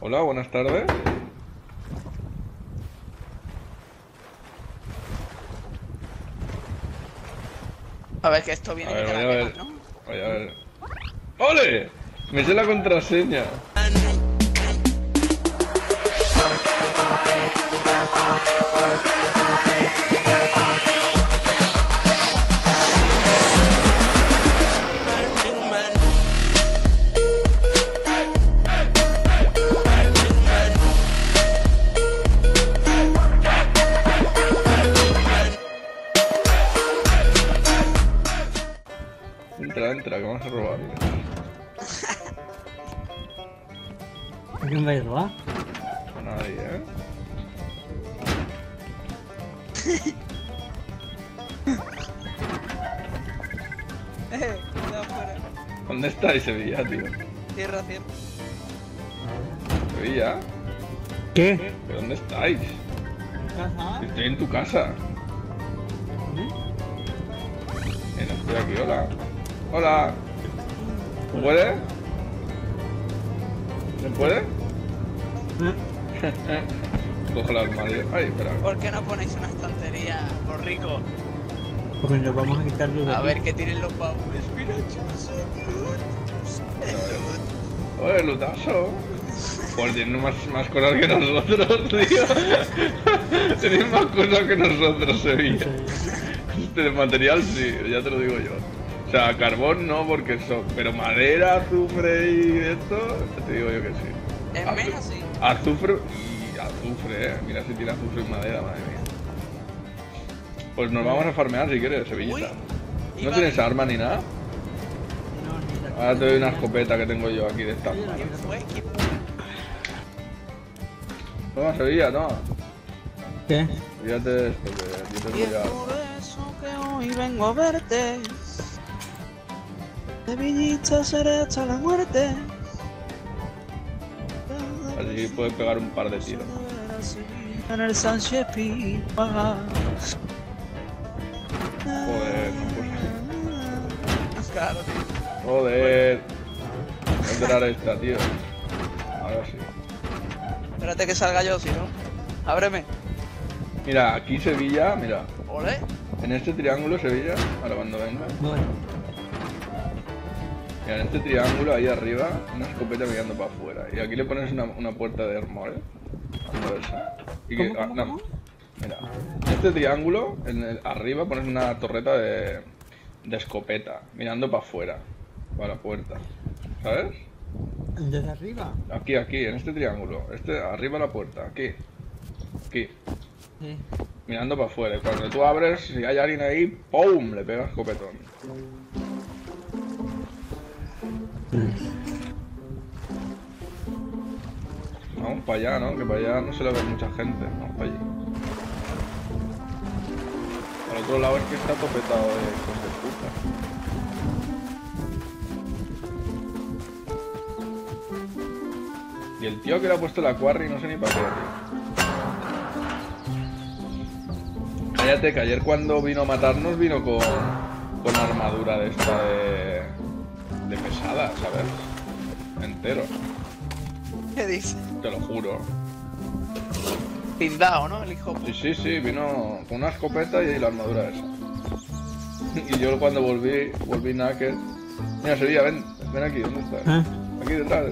Hola, buenas tardes. A ver, que esto viene que te la pegas, ¿no? Voy a ver. ¡Ole! Me sé la contraseña. Entra, que vamos a robarle. ¿A quién vais a robar? A nadie, No, fuera. ¿Dónde estáis, Sevilla, tío? Tierra, tierra. ¿Sevilla? ¿Qué? ¿Pero dónde estáis? Ajá. Estoy en tu casa. No estoy aquí, hola. Hola. ¿Me puede? ¿Me puede? Cojo el armario. Ay, espera. ¿Por qué no ponéis una estantería, por rico? Porque nos vamos a quitar los... A ver, que tienen los baúles. Mira, chicos. Oye, lutazo. Pues tienen más cosas que nosotros, tío. Tienen más cosas que nosotros, Sevilla. Este material sí, ya te lo digo yo. O sea, carbón no, porque son... Pero madera, azufre y esto... Te digo yo que sí. En menos sí. Azufre... Y azufre, Mira si tiene azufre y madera, madre mía. Pues nos vamos a farmear si quieres, Sevillita. Uy, ¿no tienes arma ni nada? No, ni... Ahora te doy una escopeta que tengo yo aquí de esta. Toma, Sevilla, toma. ¿Qué? Fíjate de esto, que aquí te he pillado. Y es por eso que hoy vengo a verte. Sevillita seré hasta la muerte. Así puedes pegar un par de tiros. En el Sánchez Pizjuán. Joder, no. Joder. Voy a entrar esta, tío. Ahora sí. Espérate que salga yo, si no. Ábreme. Mira, aquí Sevilla, mira. ¿Ole? En este triángulo Sevilla, ahora cuando venga. Bueno. Mira, en este triángulo, ahí arriba, una escopeta mirando para afuera. Y aquí le pones una puerta de armor, y que, ¿Cómo? Mira, en este triángulo, arriba pones una torreta de escopeta, mirando para afuera, para la puerta. ¿Sabes? ¿Desde arriba? Aquí, en este triángulo. Arriba la puerta, aquí. Sí. Mirando para afuera. Y cuando tú abres, si hay alguien ahí, ¡pum! Le pegas escopetón. Vamos para allá, ¿no? Que para allá no se le ve mucha gente. Vamos para allí. Al otro lado es que está topetado de cosas putas. Y el tío que le ha puesto la quarry no sé ni para qué, tío. Cállate, que ayer cuando vino a matarnos vino con armadura de esta de pesada, ¿sabes? Entero. ¿Qué dices? Te lo juro. Pindao, ¿no? El hijo. Sí, vino con una escopeta y la armadura esa. Y yo cuando volví naked. Mira, Sevilla, ven aquí, ¿dónde estás? Aquí, detrás.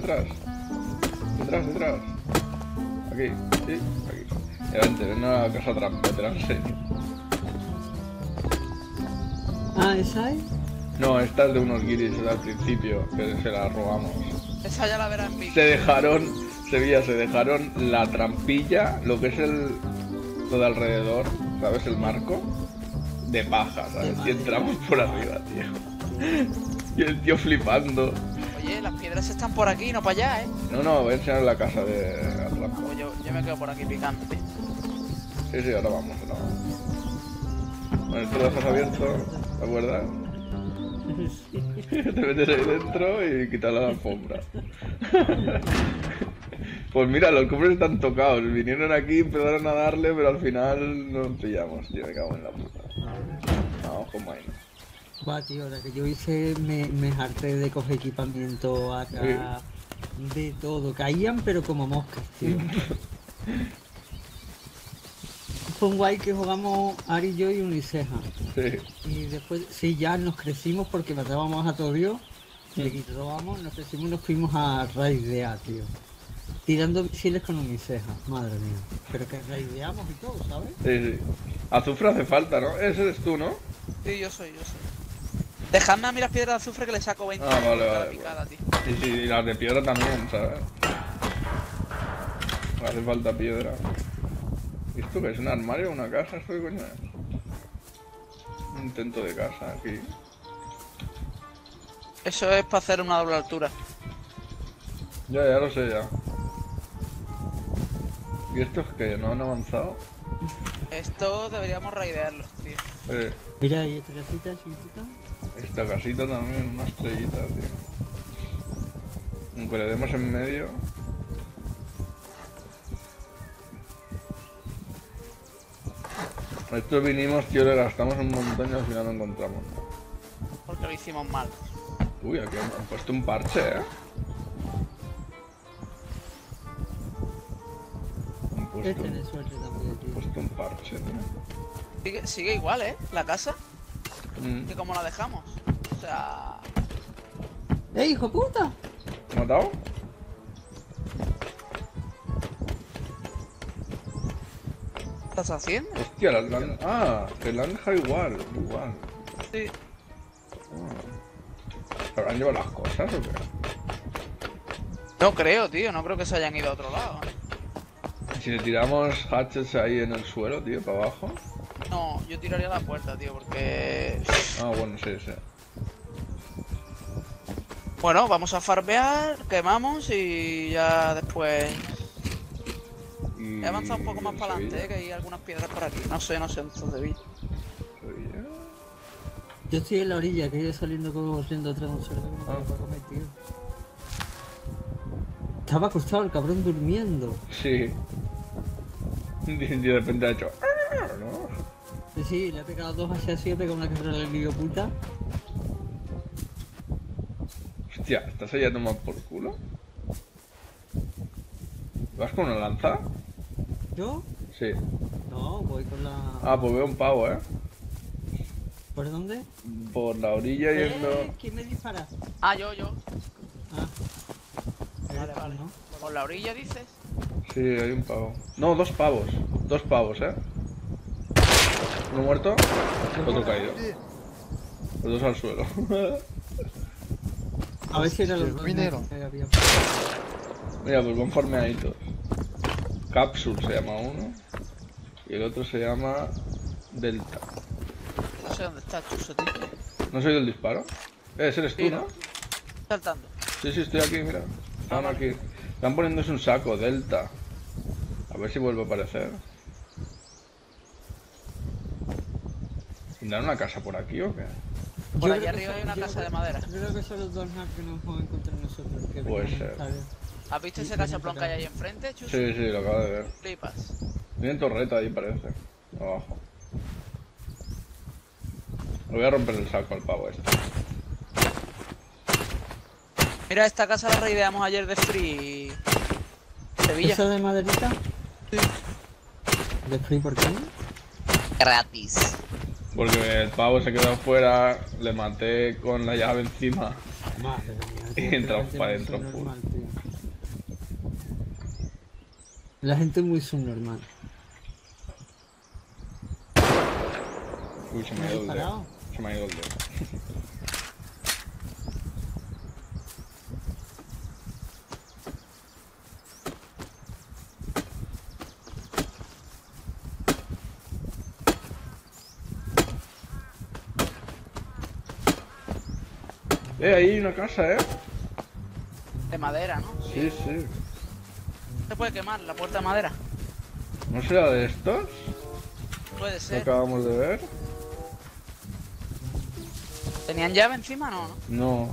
Aquí, sí, aquí. Y vente, ven a la casa trampa, te la enseño. Ah, ¿esa es? No, esta es de unos guiris al principio, que se la robamos. Esa ya la verás en mi. Se dejaron la trampilla, lo que es lo de alrededor, ¿sabes? El marco de paja, ¿sabes? Y entramos por arriba, tío. Y el tío flipando. Oye, las piedras están por aquí, no para allá, ¿eh? No, voy a enseñar la casa de la trampa. Pues yo me quedo por aquí picando, tío. Sí, ahora vamos. Bueno, esto lo dejas abierto, ¿te acuerdas? Sí. Te metes ahí dentro y quitas la alfombra. Pues mira, los cofres están tocados. Vinieron aquí, empezaron a darle, pero al final nos pillamos. Tío, me cago en la puta. Vamos con Mine. Va, tío, la que yo hice me harté de coger equipamiento acá. Sí. De todo, caían pero como moscas, tío. Fue un guay que jugamos Ari, yo y Uniceja. Sí. Y después, sí, ya nos crecimos porque matábamos a todo Dios. Le quitábamos, nos crecimos y nos fuimos a raidear, tío. Tirando misiles con Uniceja, madre mía. Pero que raideamos y todo, ¿sabes? Sí, sí. Azufre hace falta, ¿no? Ese eres tú, ¿no? Sí, yo soy. Dejadme a mí las piedras de azufre que le saco 20. Ah, vale, vale. Picada, tío. Sí, y las de piedra también, ¿sabes? Hace falta piedra. ¿Y esto qué es? ¿Un armario o una casa? ¿Esto qué coño es? Un intento de casa aquí. Eso es para hacer una doble altura. Ya lo sé, ya. ¿Y esto es qué? ¿No han avanzado? Esto deberíamos raidearlo, tío. Mira, ¿y esta casita chiquitita? Esta casita también, una estrellita, tío. Aunque le demos en medio. Esto vinimos, tío, le gastamos un montón y al final lo encontramos. Porque lo hicimos mal. Uy, aquí han puesto un parche, ¿eh? Han puesto un parche, tío. Sigue igual, ¿eh? La casa. Que como la dejamos. O sea... ¡Eh, hijo puta! ¿Te he matado? ¿Qué estás haciendo? Hostia, que la han dejado igual. Sí. ¿Se habrán llevado las cosas o qué? No creo, tío. No creo que se hayan ido a otro lado. Si le tiramos hatches ahí en el suelo, tío, para abajo... No, yo tiraría la puerta, tío, porque... Ah, bueno, sí. Bueno, vamos a farmear, quemamos y ya después... Y... He avanzado un poco más para adelante, que hay algunas piedras por aquí. No sé, entonces vi. Yo estoy en la orilla, que he ido saliendo corriendo atrás de un cerdo que me había cometido. Estaba acostado el cabrón durmiendo. Sí. Y de repente ha hecho... ¿No? Sí, le he pegado 2 hacia 7 con una carrera del video puta. Hostia, ¿estás allá tomado por culo? ¿Vas con una lanza? ¿Yo? Sí. No, voy con la... Ah, pues veo un pavo, ¿eh? ¿Por dónde? Por la orilla yendo... ¿Quién me dispara? Ah, yo. Ah. Vale, ¿no? ¿Por la orilla dices? Sí, hay un pavo. No, 2 pavos. 2 pavos, ¿eh? Uno muerto, otro caído. Los 2 al suelo. A ver si era los mineros. Mira, pues van farmeaditos. Capsule se llama uno. Y el otro se llama Delta. No sé dónde está Chuso, tío. ¿No has oído el disparo? Ese eres tú, ¿no? Saltando. Sí, estoy aquí, mira. Están aquí. Están poniéndose un saco, Delta. A ver si vuelve a aparecer. ¿Tendrán una casa por aquí o qué? Por allá arriba hay una casa de madera. Yo creo que son los 2 naps que nos vamos a encontrar nosotros. Puede ser. ¿Has visto ese cachaplón que hay ahí enfrente, Chus? Sí, lo acabo de ver. Flipas. Tienen torreta ahí, parece. Abajo. Le voy a romper el saco al pavo este. Mira, esta casa la reideamos ayer de Free... Sevilla. ¿Esa de maderita? Sí. ¿De Free por qué? Gratis. Porque el pavo se quedó afuera, le maté con la llave encima. Madre mía, y entramos para adentro. La gente es muy subnormal. Uy, se me ha ido el dedo. Ahí hay una casa, ¿eh? De madera, ¿no? Sí. ¿Se puede quemar la puerta de madera? ¿No será de estos? Puede ser. Lo acabamos de ver. ¿Tenían llave encima, no? No.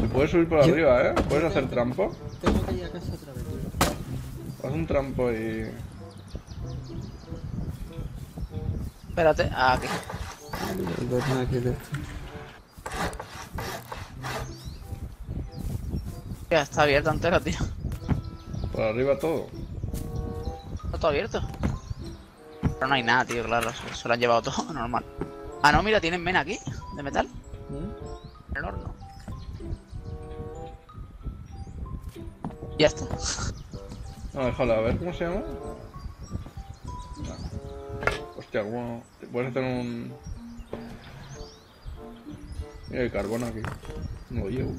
Se puede subir por arriba, ¿eh? ¿Puedes hacer trampo? Tengo que ir a casa otra vez. Haz un trampo y... Espérate, aquí. Ya está abierta entera, tío. Por arriba todo. Está todo abierto. Pero no hay nada, tío, claro. Se lo han llevado todo, normal. Ah, no, mira, tienen mena aquí, de metal. En el horno. Ya está. No, déjala, a ver cómo se llama. No. Hostia, bueno, voy a hacer un... Mira el carbón aquí. No lo llevo.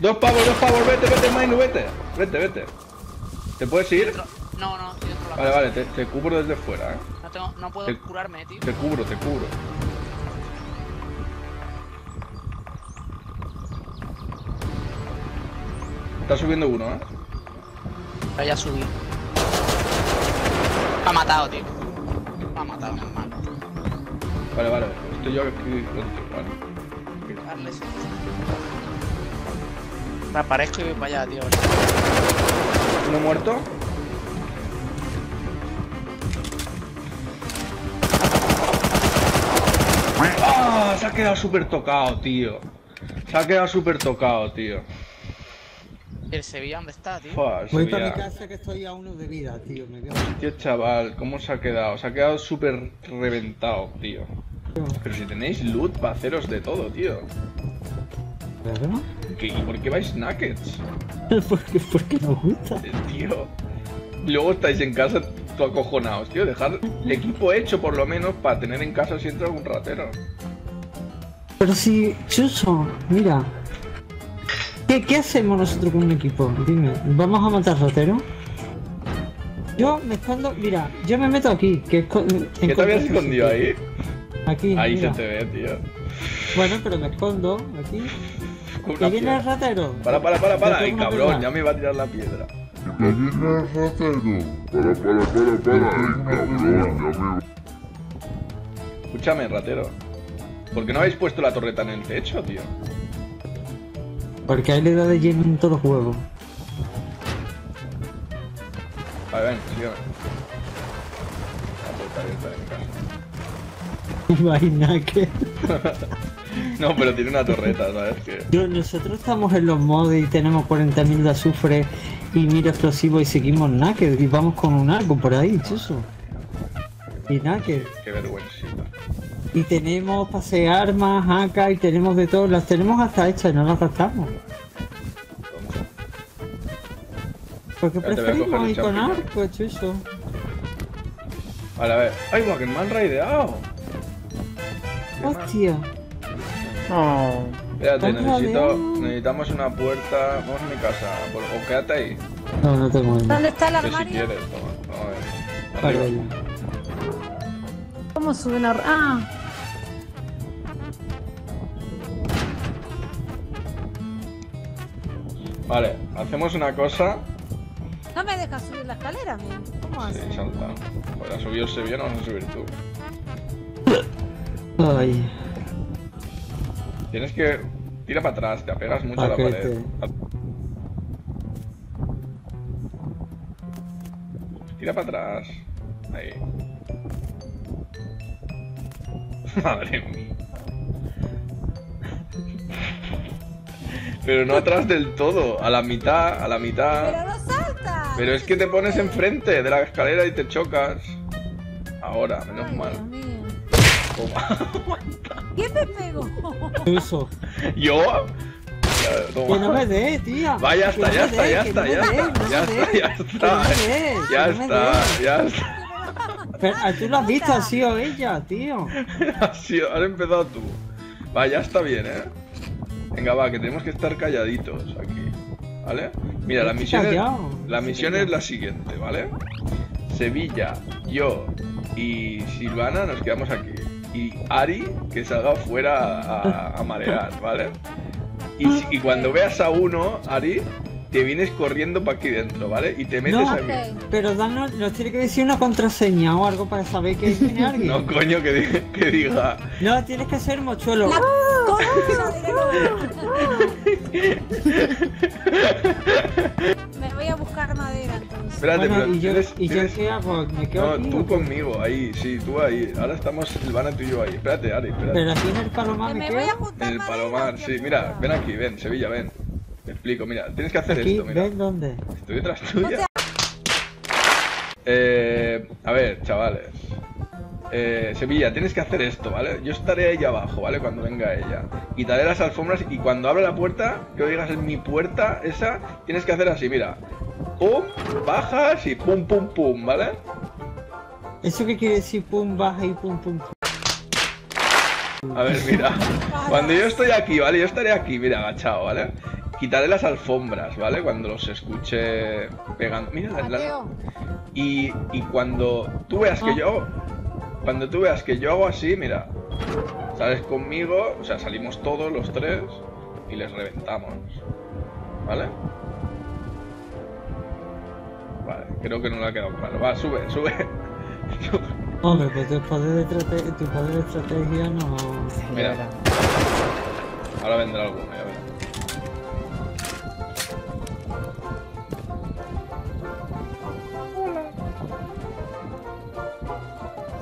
Dos pavos, vete, Mainu, vete. ¿Te puedes ir? No, estoy dentro de la casa. Vale, te cubro desde fuera, eh. No puedo curarme, tío. Te cubro. Está subiendo uno, eh. Pero ya subí. Me ha matado, tío. Me ha matado. Vale. Estoy yo aquí. Vale. Darle, sí. Me aparezco y voy para allá, tío. ¿Uno muerto? ¡Ah! ¡Oh! Se ha quedado súper tocado, tío. ¿El Sevilla dónde está, tío? Joder, voy para mi casa que estoy a uno de vida, tío. Tío, chaval, ¿cómo se ha quedado? Se ha quedado súper reventado, tío. Pero si tenéis loot para haceros de todo, tío. ¿Verdad? ¿Y por qué vais nuggets? Porque nos gusta. Tío, luego estáis en casa todo acojonados, tío. Dejad equipo hecho por lo menos para tener en casa si entra algún ratero. Pero si, Chuso, mira. ¿Qué hacemos nosotros con un equipo? Dime, ¿vamos a matar rateros? Yo me escondo, mira, yo me meto aquí. ¿Qué te habías escondido ahí? Aquí, ahí mira. Se te ve, tío. Bueno, pero me escondo aquí. Que viene el ratero. Para. Ay, cabrón, ya me va a tirar la piedra. Que viene el ratero. Para. Ay, cabrón, ya me... Escúchame, ratero. ¿Por qué no habéis puesto la torreta en el techo, tío? Porque ahí le da de lleno en todo el juego. Vale, ven, sígueme. Imagina que... No, pero tiene una torreta, ¿sabes qué? Nosotros estamos en los mods y tenemos 40.000 de azufre y mira explosivo y seguimos naked y vamos con un arco por ahí, chuso. Y naked. Qué vergüencita. Y tenemos pase armas, AK y tenemos de todo, las tenemos hasta hechas y no las gastamos. Porque preferimos ir con arco, chuso. Vale, a ver. ¡Ay, guau, que me han raideado! ¡Hostia! Oh. Espérate, necesitamos una puerta. Vamos a mi casa. O quédate ahí. No tengo miedo. ¿Dónde está el armario? Si quieres, toma. A ver. Arriba. ¿Cómo sube una... Ah. Vale, hacemos una cosa. No me dejas subir la escalera, mía. ¿Cómo haces? Sí, salta. Bueno, ha subido el Sevilla, no vas a subir tú. Ay. Tienes que... Tira para atrás, te apegas mucho a la pared. Tira para atrás. Ahí. Madre mía. Pero no atrás del todo, a la mitad. Pero no salta. Pero es que te pones enfrente de la escalera y te chocas. Ahora, menos mal. Toma. ¿Quién me pegó? Eso. ¿Yo? Toma. Que no me dé, tía. Va, ya está. Pero tú lo has visto, ha sido ella, tío. Has empezado tú. Va, ya está bien, eh. Venga, va, que tenemos que estar calladitos aquí, ¿vale? Mira, la misión es la siguiente, ¿vale? Sevilla, yo y Silvana nos quedamos aquí. Y Ari, que salga fuera a marear, ¿vale? Y cuando veas a uno, Ari, te vienes corriendo para aquí dentro, ¿vale? Y te metes a mí. Pero danos, nos tiene que decir una contraseña o algo para saber que tiene alguien. No, coño, que diga. No, tienes que ser mochuelo. La... Me voy a buscar madera, entonces. Espérate, bueno, pero ¿y yo qué hago? ¿Me quedo aquí? No, tú conmigo, ahí, sí, tú ahí. Ahora estamos Silvana, tú y yo ahí. Espérate, Ari, espérate. Pero aquí en el Palomar, ¿me quedo? En el Palomar, sí, mira, ven aquí, ven, Sevilla, ven. Te explico, mira, tienes que hacer esto, mira. ¿Ven dónde? Estoy detrás tuya. A ver, chavales. Sevilla, tienes que hacer esto, ¿vale? Yo estaré ahí abajo, ¿vale? Cuando venga ella. Quitaré las alfombras y cuando abra la puerta, que digas en mi puerta esa, tienes que hacer así, mira. Pum, bajas y pum, pum, pum, ¿vale? ¿Eso qué quiere decir pum, baja y pum, pum, pum? A ver, mira. Cuando yo estoy aquí, ¿vale? Yo estaré aquí, mira, agachado, ¿vale? Quitaré las alfombras, ¿vale? Cuando los escuche pegando... Mira, y cuando tú veas que yo... Cuando tú veas que yo hago así, mira, sales conmigo, o sea, salimos todos los tres y les reventamos, ¿vale? Vale, creo que no le ha quedado claro. Va, sube, sube. Hombre, pues tu poder de estrategia no... Mira, ahora vendrá alguno, ya verás.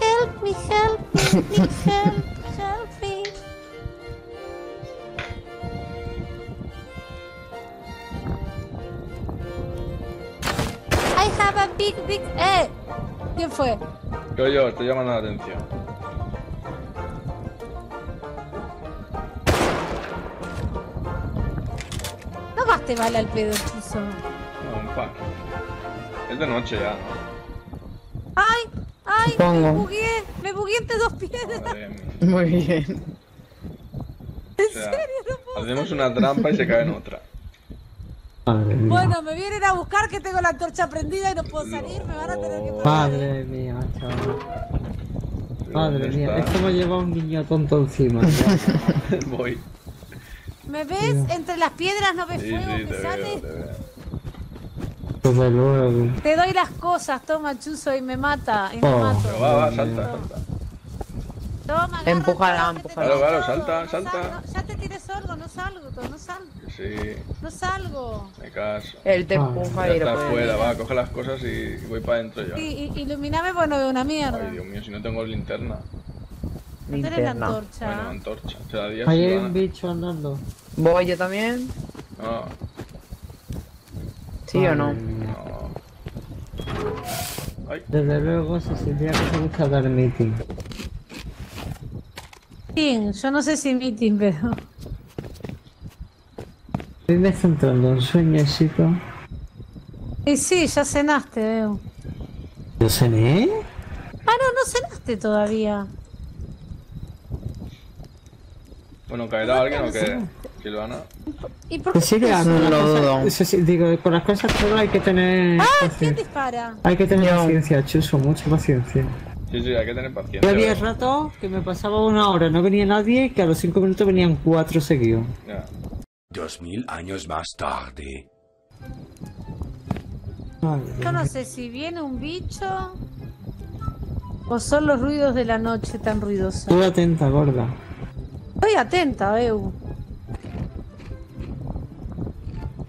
Help me. I have a big ¿Quién fue? Yo, estoy llamando la atención. No gaste bala al pedo, chuzo. No, un pack. Es de noche ya. ¡Ay! ¡Ay! Pongo. ¡Me bugué entre dos piedras! Muy bien. ¿En serio? No puedo. Hacemos una trampa y se cae en otra. Bueno, me vienen a buscar que tengo la antorcha prendida y no puedo salir, me van a tener que parar. Madre mía, chaval. Madre mía, esto me lleva un niño tonto encima. Voy. ¿Me ves? Mira. Entre las piedras no ves fuego que sale. Te doy las cosas, toma chuzo y me mata, y me mato. Pero va, salta. Toma, empújala. Claro, salta. Ya te tienes algo, no salgo. Sí. No salgo. Me caso. Él te empuja y lo puede. Está afuera, va, coge las cosas y voy para adentro ya. Sí, iluminame porque no veo una mierda. Ay, Dios mío, si no tengo linterna. No tenés la antorcha. Bueno, antorcha. Ahí hay un bicho andando. ¿Voy yo también? No. ¿Sí o no? No. Ay. Desde luego se sentía que se busca dar meeting. Sí, yo no sé si meeting, pero... Hoy me está entrando un sueñecito. Y sí, ya cenaste, veo. ¿Yo cené? Ah, no cenaste todavía. Bueno, ¿caerá alguien o qué? Silvana. ¿Y por qué? Sí, digo, con las cosas todas hay que tener... ¡Ah! ¿Quién dispara? Hay que tener paciencia, Chuso, mucha paciencia. Sí, hay que tener paciencia. Yo había rato que me pasaba una hora, no venía nadie, que a los 5 minutos venían 4 seguidos. Ya. 2000 años más tarde. Yo no sé si viene un bicho... o son los ruidos de la noche tan ruidosos. Estoy atenta, gorda. Estoy atenta, veo.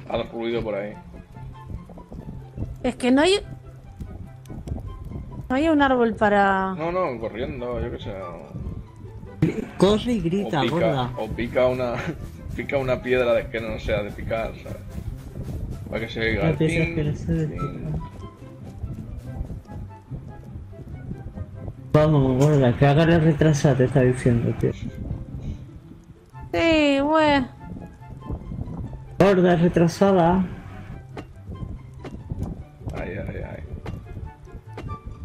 Al ruido por ahí. Es que no hay... No hay un árbol para... No, corriendo, yo qué sé. Corre y grita, gorda. O pica una... Pica una piedra de que no sea de picar, ¿sabes? Para que se oiga el ping. Vamos, gorda, que haga la retrasada, te está diciendo, tío. Sí, bueno. Gorda, retrasada. Ay.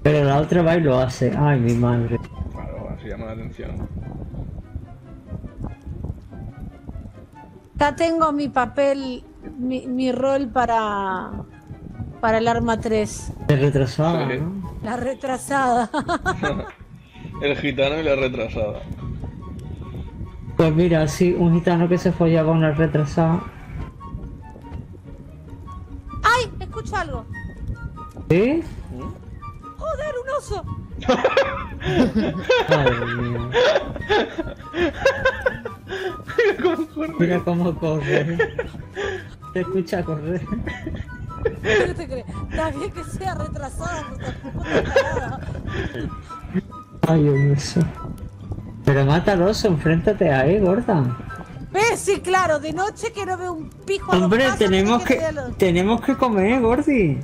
Pero la otra va y lo hace. Ay, mi madre. Claro, así llama la atención. Ya tengo mi papel, mi rol para el arma 3. La retrasada, sí. ¿No? La retrasada. El gitano y la retrasada. Pues mira, sí, un gitano que se follaba a una retrasada. ¡Ay! Escucho algo. ¿Sí? ¡Joder, un oso! ¡Madre mía! Mira cómo corre. Te escucha correr. ¿Qué te crees? Está bien que sea retrasado, pues tampoco te parada. Ay, Dios mío. Pero mátalos, enfréntate a él, Gordon. ¿Ves? Sí, claro, de noche que no veo un pijo. Hombre, tenemos que comer, Gordi.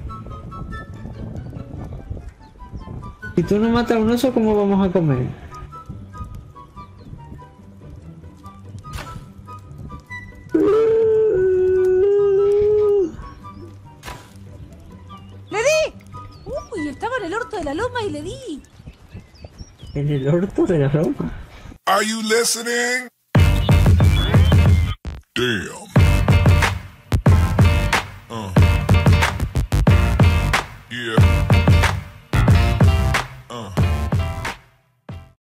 Si tú no matas a un oso, ¿cómo vamos a comer? ¡Le di! ¡Uy! Estaba en el orto de la loma y le di. ¿En el orto de la loma? Are you listening? Damn. Yeah.